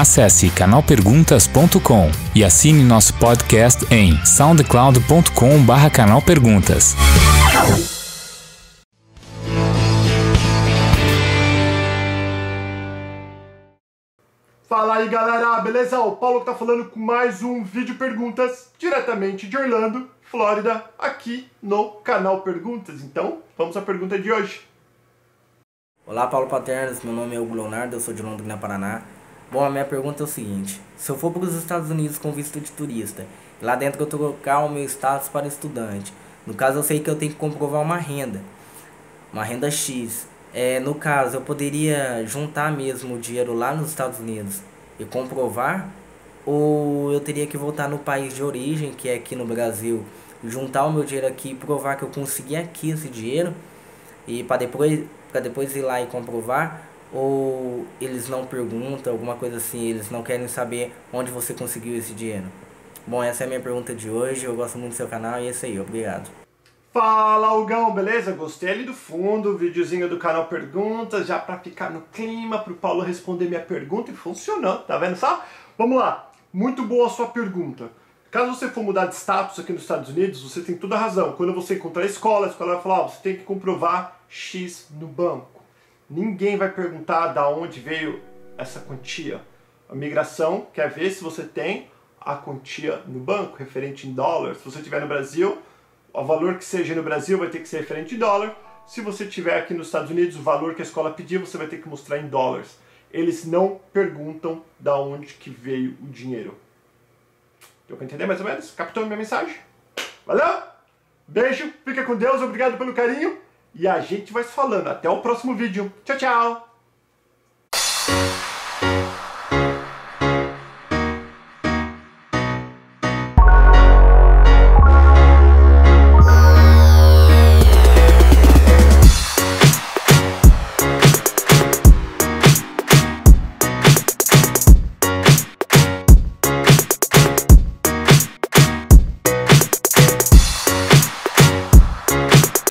Acesse canalperguntas.com e assine nosso podcast em soundcloud.com/canalperguntas. Fala aí, galera, beleza? O Paulo tá falando com mais um vídeo perguntas diretamente de Orlando, Flórida, aqui no canal Perguntas. Então, vamos à pergunta de hoje. Olá, Paulo Paternas, meu nome é Hugo Leonardo, eu sou de Londrina, Paraná. Bom, a minha pergunta é o seguinte: se eu for para os Estados Unidos com visto de turista, lá dentro eu trocar o meu status para estudante, no caso eu sei que eu tenho que comprovar uma renda X. No caso, eu poderia juntar mesmo o dinheiro lá nos Estados Unidos e comprovar? Ou eu teria que voltar no país de origem, que é aqui no Brasil, juntar o meu dinheiro aqui e provar que eu consegui aqui esse dinheiro, e para depois ir lá e comprovar? Ou eles não perguntam, alguma coisa assim, eles não querem saber onde você conseguiu esse dinheiro? Bom, essa é a minha pergunta de hoje, eu gosto muito do seu canal e é isso aí, obrigado. Fala, Hugão, beleza? Gostei ali do fundo, o videozinho do canal Perguntas, já pra ficar no clima, pro Paulo responder minha pergunta, e funcionou, tá vendo só? Vamos lá, muito boa a sua pergunta. Caso você for mudar de status aqui nos Estados Unidos, você tem toda a razão. Quando você encontrar a escola vai falar, ó, você tem que comprovar X no banco. Ninguém vai perguntar da onde veio essa quantia. A migração quer ver se você tem a quantia no banco, referente em dólar. Se você estiver no Brasil, o valor que seja no Brasil vai ter que ser referente em dólar. Se você tiver aqui nos Estados Unidos, o valor que a escola pedir, você vai ter que mostrar em dólares. Eles não perguntam da onde que veio o dinheiro. Deu pra entender mais ou menos? Captou minha mensagem? Valeu? Beijo, fica com Deus, obrigado pelo carinho. E a gente vai se falando. Até o próximo vídeo. Tchau, tchau!